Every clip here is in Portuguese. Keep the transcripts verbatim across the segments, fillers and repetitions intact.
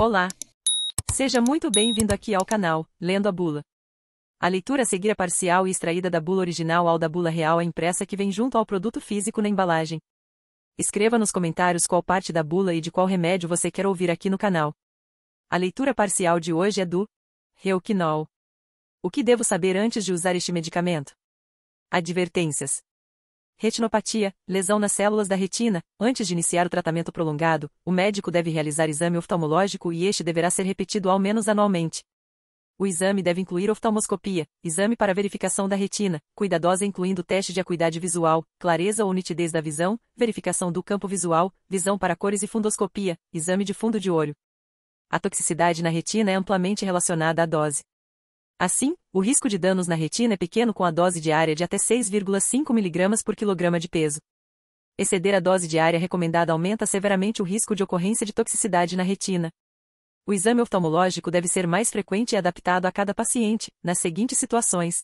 Olá! Seja muito bem-vindo aqui ao canal, Lendo a Bula. A leitura a seguir é parcial e extraída da bula original ao da bula real à impressa que vem junto ao produto físico na embalagem. Escreva nos comentários qual parte da bula e de qual remédio você quer ouvir aqui no canal. A leitura parcial de hoje é do Reuquinol. O que devo saber antes de usar este medicamento? Advertências. Retinopatia, lesão nas células da retina. Antes de iniciar o tratamento prolongado, o médico deve realizar exame oftalmológico e este deverá ser repetido ao menos anualmente. O exame deve incluir oftalmoscopia, exame para verificação da retina, cuidadosa incluindo teste de acuidade visual, clareza ou nitidez da visão, verificação do campo visual, visão para cores e fundoscopia, exame de fundo de olho. A toxicidade na retina é amplamente relacionada à dose. Assim, o risco de danos na retina é pequeno com a dose diária de até seis vírgula cinco miligramas por quilograma de peso. Exceder a dose diária recomendada aumenta severamente o risco de ocorrência de toxicidade na retina. O exame oftalmológico deve ser mais frequente e adaptado a cada paciente, nas seguintes situações.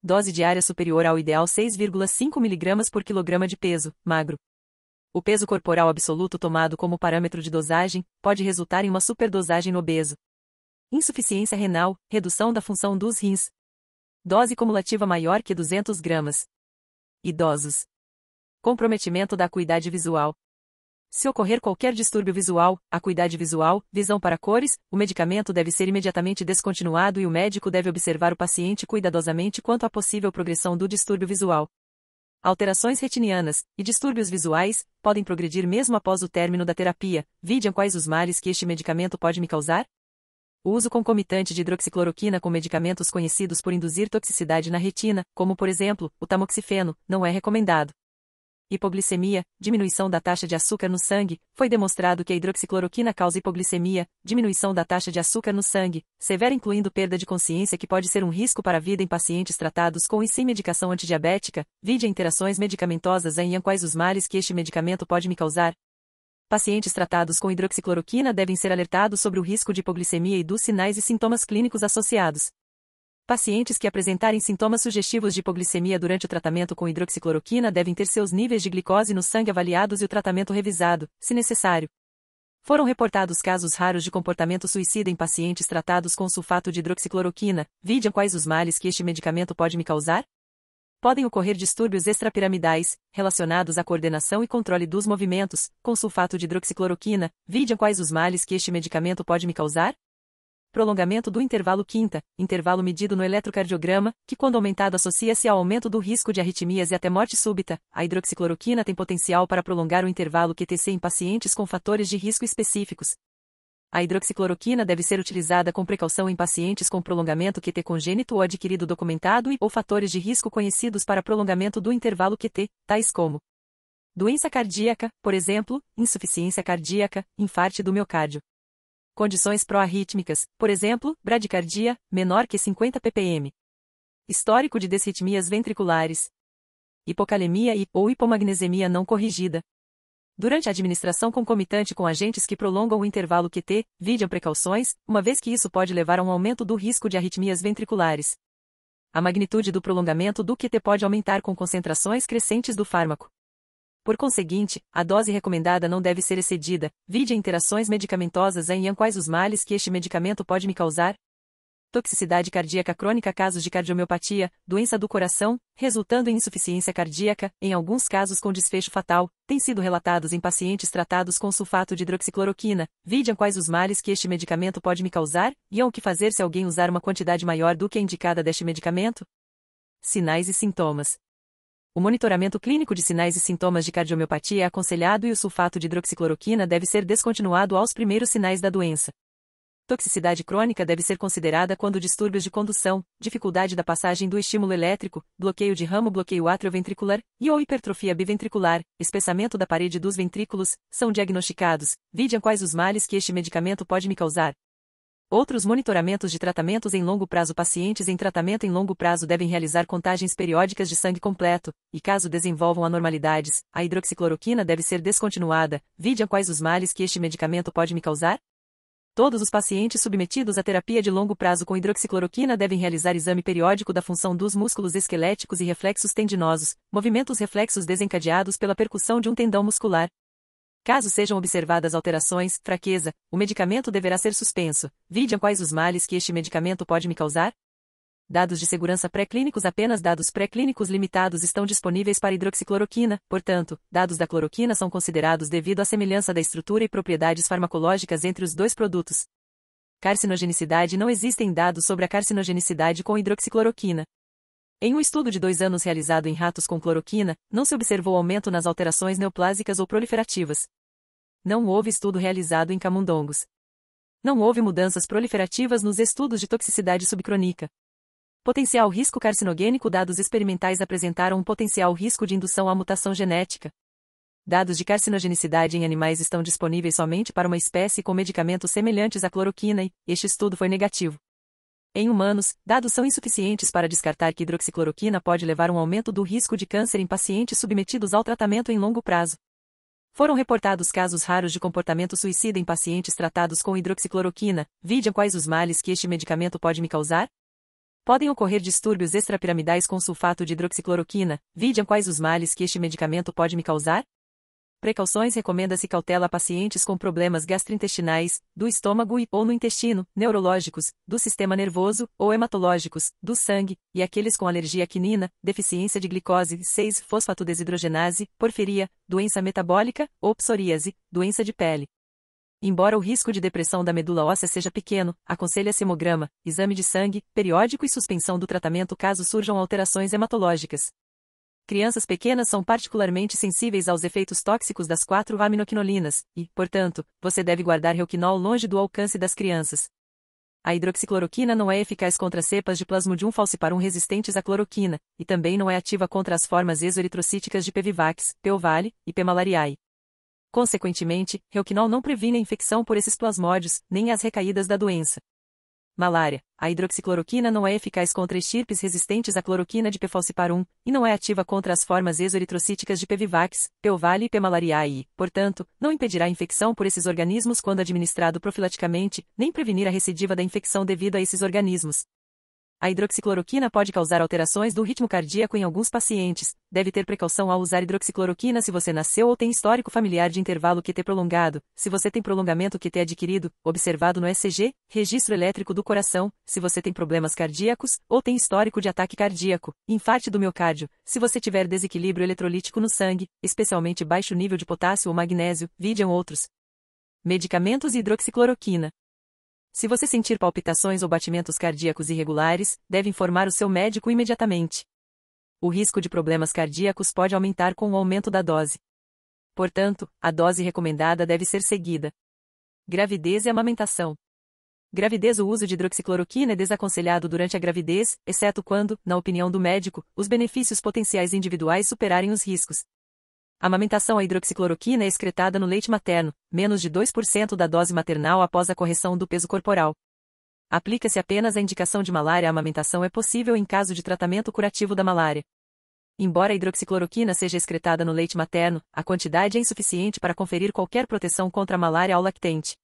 Dose diária superior ao ideal seis vírgula cinco miligramas por quilograma de peso, magro. O peso corporal absoluto tomado como parâmetro de dosagem pode resultar em uma superdosagem no obeso. Insuficiência renal, redução da função dos rins. Dose cumulativa maior que duzentos gramas. Idosos. Comprometimento da acuidade visual. Se ocorrer qualquer distúrbio visual, acuidade visual, visão para cores, o medicamento deve ser imediatamente descontinuado e o médico deve observar o paciente cuidadosamente quanto à possível progressão do distúrbio visual. Alterações retinianas e distúrbios visuais podem progredir mesmo após o término da terapia. Vide quais os males que este medicamento pode me causar? O uso concomitante de hidroxicloroquina com medicamentos conhecidos por induzir toxicidade na retina, como por exemplo, o tamoxifeno, não é recomendado. Hipoglicemia, diminuição da taxa de açúcar no sangue, foi demonstrado que a hidroxicloroquina causa hipoglicemia, diminuição da taxa de açúcar no sangue, severa incluindo perda de consciência que pode ser um risco para a vida em pacientes tratados com e sem medicação antidiabética, vide interações medicamentosas em quais os males que este medicamento pode me causar. Pacientes tratados com hidroxicloroquina devem ser alertados sobre o risco de hipoglicemia e dos sinais e sintomas clínicos associados. Pacientes que apresentarem sintomas sugestivos de hipoglicemia durante o tratamento com hidroxicloroquina devem ter seus níveis de glicose no sangue avaliados e o tratamento revisado, se necessário. Foram reportados casos raros de comportamento suicida em pacientes tratados com sulfato de hidroxicloroquina. Vide quais os males que este medicamento pode me causar? Podem ocorrer distúrbios extrapiramidais, relacionados à coordenação e controle dos movimentos, com sulfato de hidroxicloroquina, vide quais os males que este medicamento pode me causar? Prolongamento do intervalo quinta, intervalo medido no eletrocardiograma, que quando aumentado associa-se ao aumento do risco de arritmias e até morte súbita. A hidroxicloroquina tem potencial para prolongar o intervalo Q T C em pacientes com fatores de risco específicos. A hidroxicloroquina deve ser utilizada com precaução em pacientes com prolongamento Q T congênito ou adquirido documentado e ou fatores de risco conhecidos para prolongamento do intervalo Q T, tais como doença cardíaca, por exemplo, insuficiência cardíaca, infarto do miocárdio. Condições pró-arrítmicas, por exemplo, bradicardia, menor que cinquenta ppm. Histórico de desritmias ventriculares. Hipocalemia e ou hipomagnesemia não corrigida. Durante a administração concomitante com agentes que prolongam o intervalo Q T, vide precauções, uma vez que isso pode levar a um aumento do risco de arritmias ventriculares. A magnitude do prolongamento do Q T pode aumentar com concentrações crescentes do fármaco. Por conseguinte, a dose recomendada não deve ser excedida, vide interações medicamentosas em quais os males que este medicamento pode me causar. Toxicidade cardíaca crônica, casos de cardiomiopatia, doença do coração, resultando em insuficiência cardíaca, em alguns casos com desfecho fatal, têm sido relatados em pacientes tratados com sulfato de hidroxicloroquina. Vide quais os males que este medicamento pode me causar, e o que fazer se alguém usar uma quantidade maior do que a indicada deste medicamento? Sinais e sintomas. O monitoramento clínico de sinais e sintomas de cardiomiopatia é aconselhado e o sulfato de hidroxicloroquina deve ser descontinuado aos primeiros sinais da doença. Toxicidade crônica deve ser considerada quando distúrbios de condução, dificuldade da passagem do estímulo elétrico, bloqueio de ramo, bloqueio atrioventricular e ou hipertrofia biventricular, espessamento da parede dos ventrículos, são diagnosticados. Vide quais os males que este medicamento pode me causar. Outros monitoramentos de tratamentos em longo prazo. Pacientes em tratamento em longo prazo devem realizar contagens periódicas de sangue completo, e caso desenvolvam anormalidades, a hidroxicloroquina deve ser descontinuada. Vide quais os males que este medicamento pode me causar. Todos os pacientes submetidos à terapia de longo prazo com hidroxicloroquina devem realizar exame periódico da função dos músculos esqueléticos e reflexos tendinosos, movimentos reflexos desencadeados pela percussão de um tendão muscular. Caso sejam observadas alterações, fraqueza, o medicamento deverá ser suspenso. Vide quais os males que este medicamento pode me causar? Dados de segurança pré-clínicos. Apenas dados pré-clínicos limitados estão disponíveis para hidroxicloroquina, portanto, dados da cloroquina são considerados devido à semelhança da estrutura e propriedades farmacológicas entre os dois produtos. Carcinogenicidade. Não existem dados sobre a carcinogenicidade com hidroxicloroquina. Em um estudo de dois anos realizado em ratos com cloroquina, não se observou aumento nas alterações neoplásicas ou proliferativas. Não houve estudo realizado em camundongos. Não houve mudanças proliferativas nos estudos de toxicidade subcrônica. Potencial risco carcinogênico. Dados experimentais apresentaram um potencial risco de indução à mutação genética. Dados de carcinogenicidade em animais estão disponíveis somente para uma espécie com medicamentos semelhantes à cloroquina e este estudo foi negativo. Em humanos, dados são insuficientes para descartar que hidroxicloroquina pode levar a um aumento do risco de câncer em pacientes submetidos ao tratamento em longo prazo. Foram reportados casos raros de comportamento suicida em pacientes tratados com hidroxicloroquina. Vide quais os males que este medicamento pode me causar? Podem ocorrer distúrbios extrapiramidais com sulfato de hidroxicloroquina. Vide quais os males que este medicamento pode me causar? Precauções. Recomenda-se cautela a pacientes com problemas gastrointestinais, do estômago e ou no intestino, neurológicos, do sistema nervoso ou hematológicos, do sangue, e aqueles com alergia à quinina, deficiência de glicose seis fosfato desidrogenase, porfiria, doença metabólica, ou psoríase, doença de pele. Embora o risco de depressão da medula óssea seja pequeno, aconselha-se hemograma, exame de sangue, periódico e suspensão do tratamento caso surjam alterações hematológicas. Crianças pequenas são particularmente sensíveis aos efeitos tóxicos das quatro aminoquinolinas, e, portanto, você deve guardar Reuquinol longe do alcance das crianças. A hidroxicloroquina não é eficaz contra cepas de plasmodium falciparum resistentes à cloroquina, e também não é ativa contra as formas exoeritrocíticas de P. vivax, P. ovale e P. malariae. Consequentemente, Reuquinol não previne a infecção por esses plasmódios, nem as recaídas da doença. Malária. A hidroxicloroquina não é eficaz contra estirpes resistentes à cloroquina de P. falciparum, e não é ativa contra as formas exoeritrocíticas de P. vivax, P. ovale e P. malariae, e, portanto, não impedirá a infecção por esses organismos quando administrado profilaticamente, nem prevenir a recidiva da infecção devido a esses organismos. A hidroxicloroquina pode causar alterações do ritmo cardíaco em alguns pacientes. Deve ter precaução ao usar hidroxicloroquina se você nasceu ou tem histórico familiar de intervalo Q T prolongado, se você tem prolongamento Q T adquirido, observado no E C G, registro elétrico do coração, se você tem problemas cardíacos ou tem histórico de ataque cardíaco, infarto do miocárdio, se você tiver desequilíbrio eletrolítico no sangue, especialmente baixo nível de potássio ou magnésio, videm outros. Medicamentos e hidroxicloroquina. Se você sentir palpitações ou batimentos cardíacos irregulares, deve informar o seu médico imediatamente. O risco de problemas cardíacos pode aumentar com o aumento da dose. Portanto, a dose recomendada deve ser seguida. Gravidez e amamentação. Gravidez. O uso de hidroxicloroquina é desaconselhado durante a gravidez, exceto quando, na opinião do médico, os benefícios potenciais individuais superarem os riscos. A amamentação. A hidroxicloroquina é excretada no leite materno, menos de dois por cento da dose maternal após a correção do peso corporal. Aplica-se apenas a indicação de malária. A amamentação é possível em caso de tratamento curativo da malária. Embora a hidroxicloroquina seja excretada no leite materno, a quantidade é insuficiente para conferir qualquer proteção contra a malária ao lactente.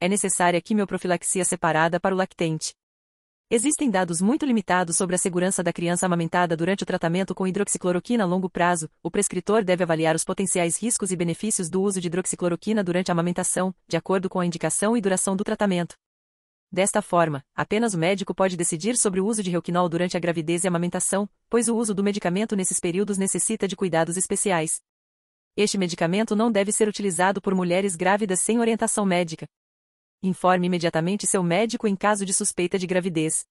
É necessária quimioprofilaxia separada para o lactente. Existem dados muito limitados sobre a segurança da criança amamentada durante o tratamento com hidroxicloroquina a longo prazo. O prescritor deve avaliar os potenciais riscos e benefícios do uso de hidroxicloroquina durante a amamentação, de acordo com a indicação e duração do tratamento. Desta forma, apenas o médico pode decidir sobre o uso de Reuquinol durante a gravidez e amamentação, pois o uso do medicamento nesses períodos necessita de cuidados especiais. Este medicamento não deve ser utilizado por mulheres grávidas sem orientação médica. Informe imediatamente seu médico em caso de suspeita de gravidez.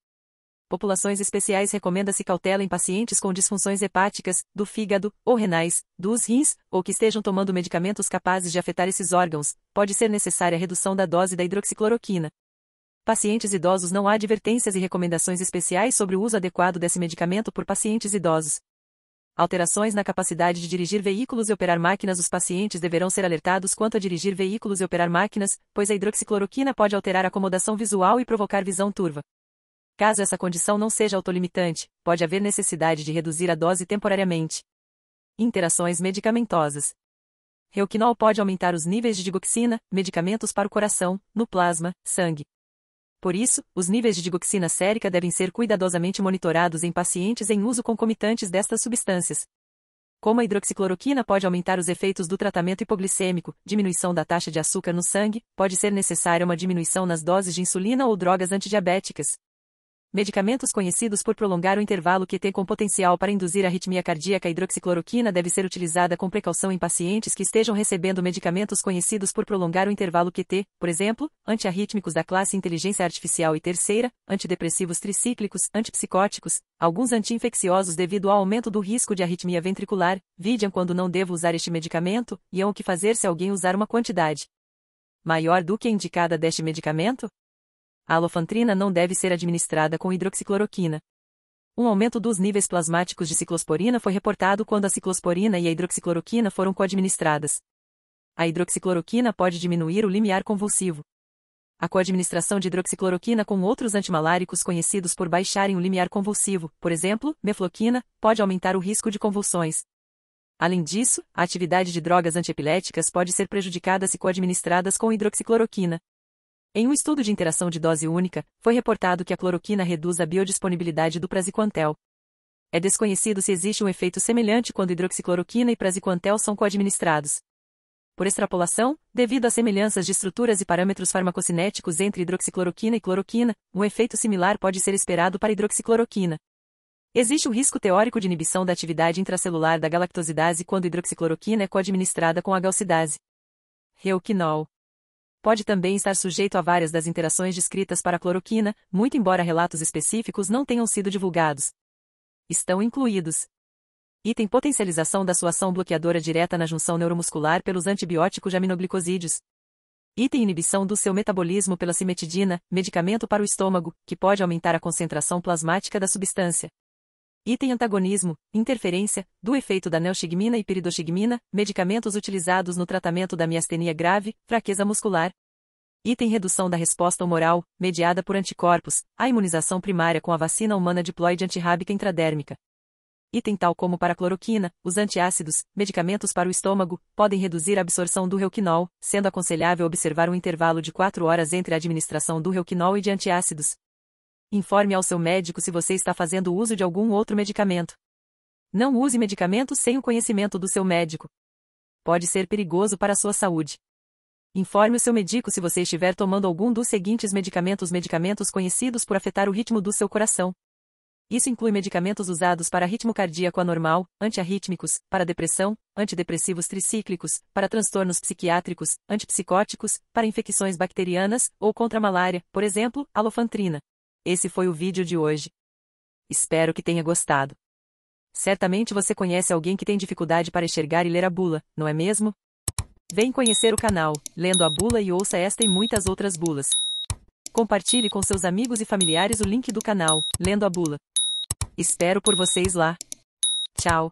Populações especiais. Recomenda-se cautela em pacientes com disfunções hepáticas, do fígado, ou renais, dos rins, ou que estejam tomando medicamentos capazes de afetar esses órgãos. Pode ser necessária a redução da dose da hidroxicloroquina. Pacientes idosos. Não há advertências e recomendações especiais sobre o uso adequado desse medicamento por pacientes idosos. Alterações na capacidade de dirigir veículos e operar máquinas. Os pacientes deverão ser alertados quanto a dirigir veículos e operar máquinas, pois a hidroxicloroquina pode alterar a acomodação visual e provocar visão turva. Caso essa condição não seja autolimitante, pode haver necessidade de reduzir a dose temporariamente. Interações medicamentosas. Reuquinol pode aumentar os níveis de digoxina, medicamentos para o coração, no plasma, sangue. Por isso, os níveis de digoxina sérica devem ser cuidadosamente monitorados em pacientes em uso concomitantes destas substâncias. Como a hidroxicloroquina pode aumentar os efeitos do tratamento hipoglicêmico, diminuição da taxa de açúcar no sangue, pode ser necessária uma diminuição nas doses de insulina ou drogas antidiabéticas. Medicamentos conhecidos por prolongar o intervalo Q T com potencial para induzir arritmia cardíaca. A hidroxicloroquina deve ser utilizada com precaução em pacientes que estejam recebendo medicamentos conhecidos por prolongar o intervalo Q T, por exemplo, antiarrítmicos da classe inteligência artificial e terceira, antidepressivos tricíclicos, antipsicóticos, alguns anti-infecciosos devido ao aumento do risco de arritmia ventricular, vide quando não devo usar este medicamento, e o que fazer se alguém usar uma quantidade maior do que indicada deste medicamento? A alofantrina não deve ser administrada com hidroxicloroquina. Um aumento dos níveis plasmáticos de ciclosporina foi reportado quando a ciclosporina e a hidroxicloroquina foram coadministradas. A hidroxicloroquina pode diminuir o limiar convulsivo. A coadministração de hidroxicloroquina com outros antimaláricos conhecidos por baixarem o limiar convulsivo, por exemplo, mefloquina, pode aumentar o risco de convulsões. Além disso, a atividade de drogas antiepiléticas pode ser prejudicada se coadministradas com hidroxicloroquina. Em um estudo de interação de dose única, foi reportado que a cloroquina reduz a biodisponibilidade do praziquantel. É desconhecido se existe um efeito semelhante quando hidroxicloroquina e praziquantel são coadministrados. Por extrapolação, devido às semelhanças de estruturas e parâmetros farmacocinéticos entre hidroxicloroquina e cloroquina, um efeito similar pode ser esperado para hidroxicloroquina. Existe o risco teórico de inibição da atividade intracelular da galactosidase quando hidroxicloroquina é coadministrada com a galactosidase. Reuquinol pode também estar sujeito a várias das interações descritas para a cloroquina, muito embora relatos específicos não tenham sido divulgados. Estão incluídos: item potencialização da sua ação bloqueadora direta na junção neuromuscular pelos antibióticos de aminoglicosídeos. Item inibição do seu metabolismo pela cimetidina, medicamento para o estômago, que pode aumentar a concentração plasmática da substância. Item antagonismo, interferência, do efeito da neostigmina e piridostigmina, medicamentos utilizados no tratamento da miastenia grave, fraqueza muscular. Item redução da resposta humoral, mediada por anticorpos, a imunização primária com a vacina humana diploide antirrábica intradérmica. Item tal como para a cloroquina, os antiácidos, medicamentos para o estômago, podem reduzir a absorção do reuquinol, sendo aconselhável observar um intervalo de quatro horas entre a administração do reuquinol e de antiácidos. Informe ao seu médico se você está fazendo uso de algum outro medicamento. Não use medicamentos sem o conhecimento do seu médico. Pode ser perigoso para a sua saúde. Informe o seu médico se você estiver tomando algum dos seguintes medicamentos: medicamentos conhecidos por afetar o ritmo do seu coração. Isso inclui medicamentos usados para ritmo cardíaco anormal, antiarrítmicos, para depressão, antidepressivos tricíclicos, para transtornos psiquiátricos, antipsicóticos, para infecções bacterianas ou contra a malária, por exemplo, alofantrina. Esse foi o vídeo de hoje. Espero que tenha gostado. Certamente você conhece alguém que tem dificuldade para enxergar e ler a bula, não é mesmo? Vem conhecer o canal Lendo a Bula e ouça esta e muitas outras bulas. Compartilhe com seus amigos e familiares o link do canal Lendo a Bula. Espero por vocês lá. Tchau.